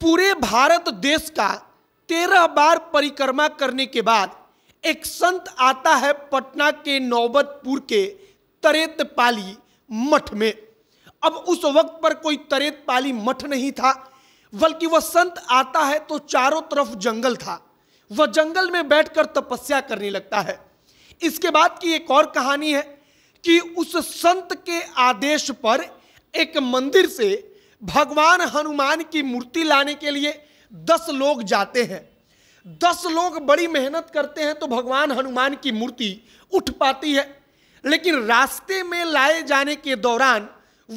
पूरे भारत देश का 13 बार परिक्रमा करने के बाद एक संत आता है पटना के नौबतपुर के तरेतपाली मठ में। अब उस वक्त पर कोई तरेतपाली मठ नहीं था, बल्कि वह संत आता है तो चारों तरफ जंगल था। वह जंगल में बैठकर तपस्या करने लगता है। इसके बाद की एक और कहानी है कि उस संत के आदेश पर एक मंदिर से भगवान हनुमान की मूर्ति लाने के लिए 10 लोग जाते हैं। 10 लोग बड़ी मेहनत करते हैं तो भगवान हनुमान की मूर्ति उठ पाती है, लेकिन रास्ते में लाए जाने के दौरान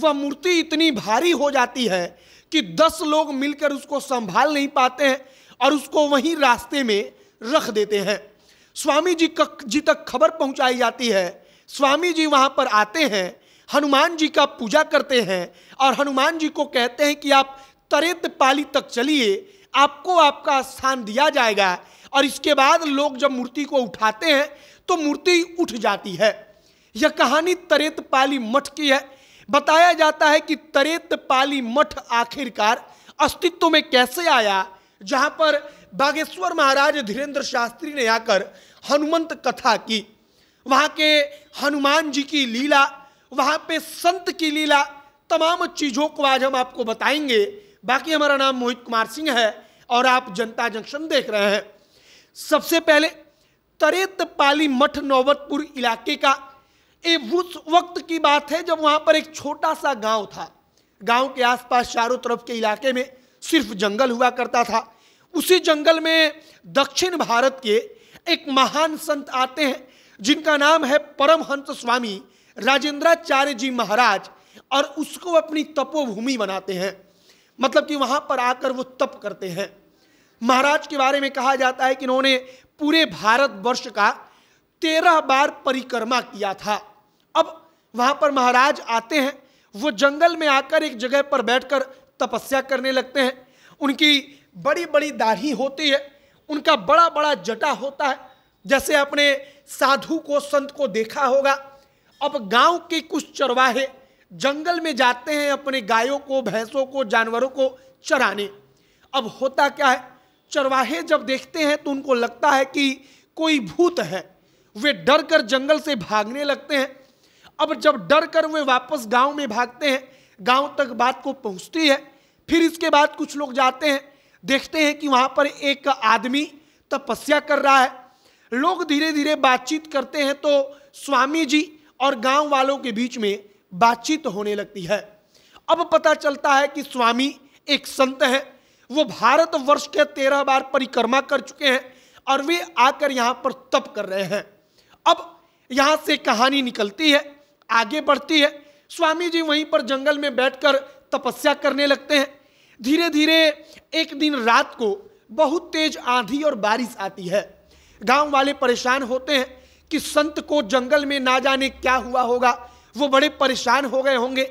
वह मूर्ति इतनी भारी हो जाती है कि 10 लोग मिलकर उसको संभाल नहीं पाते हैं और उसको वहीं रास्ते में रख देते हैं। स्वामी जी तक खबर पहुंचाई जाती है। स्वामी जी वहाँ पर आते हैं, हनुमान जी का पूजा करते हैं और हनुमान जी को कहते हैं कि आप तरेतपाली तक चलिए, आपको आपका स्थान दिया जाएगा। और इसके बाद लोग जब मूर्ति को उठाते हैं तो मूर्ति उठ जाती है। यह कहानी तरेतपाली मठ की है। बताया जाता है कि तरेतपाली मठ आखिरकार अस्तित्व में कैसे आया, जहाँ पर बागेश्वर महाराज धीरेंद्र शास्त्री ने आकर हनुमंत कथा की। वहाँ के हनुमान जी की लीला, वहाँ पे संत की लीला, तमाम चीज़ों को आज हम आपको बताएंगे। बाकी हमारा नाम मोहित कुमार सिंह है और आप जनता जंक्शन देख रहे हैं। सबसे पहले तरेतपाली मठ नौबतपुर इलाके का उस वक्त की बात है जब वहाँ पर एक छोटा सा गांव था। गांव के आसपास चारों तरफ के इलाके में सिर्फ जंगल हुआ करता था। उसी जंगल में दक्षिण भारत के एक महान संत आते हैं जिनका नाम है परमहंत स्वामी राजेंद्राचार्य जी महाराज, और उसको अपनी तपोभूमि बनाते हैं। मतलब कि वहाँ पर आकर वो तप करते हैं। महाराज के बारे में कहा जाता है कि उन्होंने पूरे भारतवर्ष का 13 बार परिक्रमा किया था। अब वहाँ पर महाराज आते हैं, वो जंगल में आकर एक जगह पर बैठकर तपस्या करने लगते हैं। उनकी बड़ी बड़ी दाढ़ी होती है, उनका बड़ा बड़ा जटा होता है, जैसे आपने साधु को संत को देखा होगा। अब गांव के कुछ चरवाहे जंगल में जाते हैं अपने गायों को, भैंसों को, जानवरों को चराने। अब होता क्या है, चरवाहे जब देखते हैं तो उनको लगता है कि कोई भूत है। वे डर कर जंगल से भागने लगते हैं। अब जब डर कर वे वापस गांव में भागते हैं, गांव तक बात को पहुंचती है। फिर इसके बाद कुछ लोग जाते हैं, देखते हैं कि वहाँ पर एक आदमी तपस्या कर रहा है। लोग धीरे धीरे बातचीत करते हैं तो स्वामी जी और गांव वालों के बीच में बातचीत होने लगती है। अब पता चलता है कि स्वामी एक संत हैं, वो भारतवर्ष के 13 बार परिक्रमा कर चुके हैं और वे आकर यहाँ पर तप कर रहे हैं। अब यहाँ से कहानी निकलती है, आगे बढ़ती है। स्वामी जी वहीं पर जंगल में बैठकर तपस्या करने लगते हैं। धीरे धीरे एक दिन रात को बहुत तेज आंधी और बारिश आती है। गांव वाले परेशान होते हैं कि संत को जंगल में ना जाने क्या हुआ होगा, वो बड़े परेशान हो गए होंगे।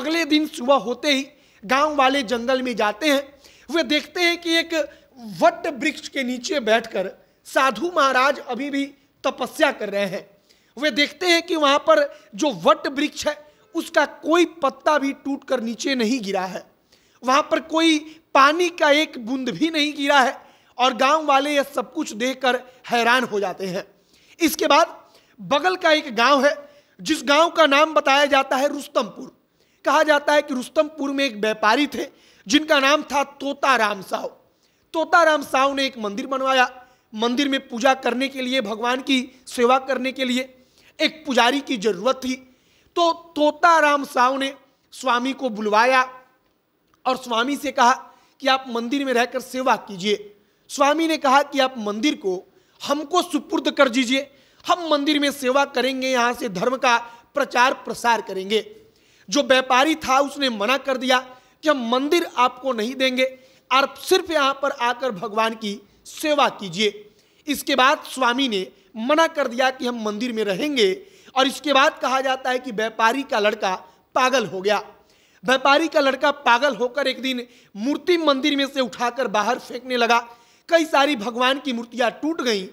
अगले दिन सुबह होते ही गांव वाले जंगल में जाते हैं। वे देखते हैं कि एक वट वृक्ष के नीचे बैठकर साधु महाराज अभी भी तपस्या कर रहे हैं। वे देखते हैं कि वहाँ पर जो वट वृक्ष है उसका कोई पत्ता भी टूटकर नीचे नहीं गिरा है, वहाँ पर कोई पानी का एक बूंद भी नहीं गिरा है। और गांव वाले यह सब कुछ देखकर हैरान हो जाते हैं। इसके बाद बगल का एक गांव है जिस गांव का नाम बताया जाता है रुस्तमपुर। कहा जाता है कि रुस्तमपुर में एक व्यापारी थे जिनका नाम था तोताराम साह। तोताराम साह ने एक मंदिर बनवाया। मंदिर में पूजा करने के लिए, भगवान की सेवा करने के लिए एक पुजारी की जरूरत थी। तो तोताराम साह ने स्वामी को बुलवाया और स्वामी से कहा कि आप मंदिर में रहकर सेवा कीजिए। स्वामी ने कहा कि आप मंदिर को हमको सुपुर्द कर दीजिए, हम मंदिर में सेवा करेंगे, यहाँ से धर्म का प्रचार प्रसार करेंगे। जो व्यापारी था उसने मना कर दिया कि हम मंदिर आपको नहीं देंगे, आप सिर्फ यहाँ पर आकर भगवान की सेवा कीजिए। इसके बाद स्वामी ने मना कर दिया कि हम मंदिर में रहेंगे। और इसके बाद कहा जाता है कि व्यापारी का लड़का पागल हो गया। व्यापारी का लड़का पागल होकर एक दिन मूर्ति मंदिर में से उठाकर बाहर फेंकने लगा। कई सारी भगवान की मूर्तियां टूट गईं,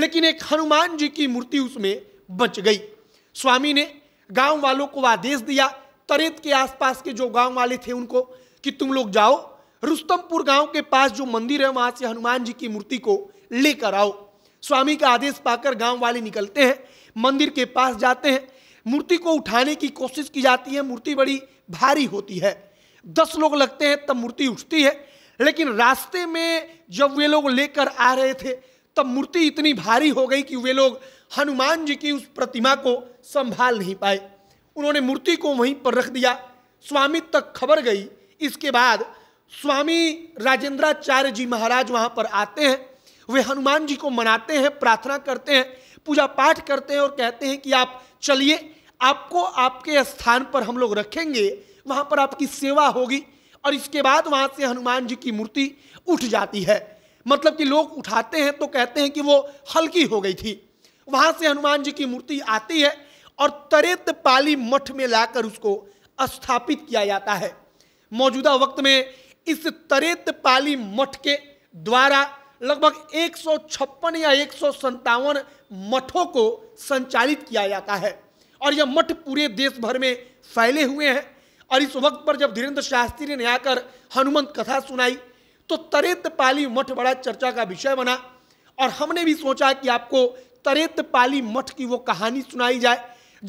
लेकिन एक हनुमान जी की मूर्ति उसमें बच गई। स्वामी ने गांव वालों को आदेश दिया, तरेत के आसपास के जो गांव वाले थे उनको, कि तुम लोग जाओ रुस्तमपुर गांव के पास जो मंदिर है वहां से हनुमान जी की मूर्ति को लेकर आओ। स्वामी का आदेश पाकर गांव वाले निकलते हैं, मंदिर के पास जाते हैं, मूर्ति को उठाने की कोशिश की जाती है। मूर्ति बड़ी भारी होती है, 10 लोग लगते हैं तब मूर्ति उठती है। लेकिन रास्ते में जब वे लोग लेकर आ रहे थे तब मूर्ति इतनी भारी हो गई कि वे लोग हनुमान जी की उस प्रतिमा को संभाल नहीं पाए। उन्होंने मूर्ति को वहीं पर रख दिया। स्वामी तक खबर गई। इसके बाद स्वामी राजेंद्राचार्य जी महाराज वहाँ पर आते हैं। वे हनुमान जी को मनाते हैं, प्रार्थना करते हैं, पूजा पाठ करते हैं और कहते हैं कि आप चलिए, आपको आपके स्थान पर हम लोग रखेंगे, वहाँ पर आपकी सेवा होगी। और इसके बाद वहाँ से हनुमान जी की मूर्ति उठ जाती है। मतलब कि लोग उठाते हैं तो कहते हैं कि वो हल्की हो गई थी। वहाँ से हनुमान जी की मूर्ति आती है और तरेतपाली मठ में लाकर उसको स्थापित किया जाता है। मौजूदा वक्त में इस तरेतपाली मठ के द्वारा लगभग 156 या 157 मठों को संचालित किया जाता है और यह मठ पूरे देश भर में फैले हुए हैं। और इस वक्त पर जब धीरेंद्र शास्त्री ने आकर हनुमंत कथा सुनाई तो तरेतपाली मठ बड़ा चर्चा का विषय बना और हमने भी सोचा कि आपको तरेतपाली मठ की वो कहानी सुनाई जाए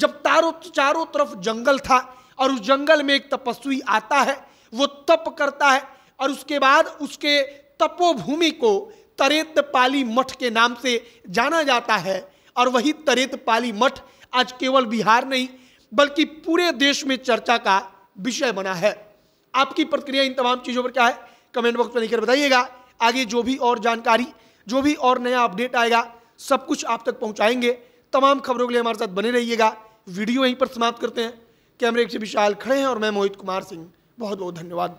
जब चारों तरफ जंगल था और उस जंगल में एक तपस्वी आता है, वो तप करता है और उसके बाद उसके तपोभूमि को तरेतपाली मठ के नाम से जाना जाता है। और वही तरेतपाली मठ आज केवल बिहार नहीं बल्कि पूरे देश में चर्चा का विषय बना है। आपकी प्रतिक्रिया इन तमाम चीज़ों पर क्या है, कमेंट बॉक्स में लिखकर बताइएगा। आगे जो भी और जानकारी, जो भी और नया अपडेट आएगा, सब कुछ आप तक पहुंचाएंगे। तमाम खबरों के लिए हमारे साथ बने रहिएगा। वीडियो यहीं पर समाप्त करते हैं। कैमरे के विशाल खड़े हैं और मैं मोहित कुमार सिंह, बहुत बहुत धन्यवाद।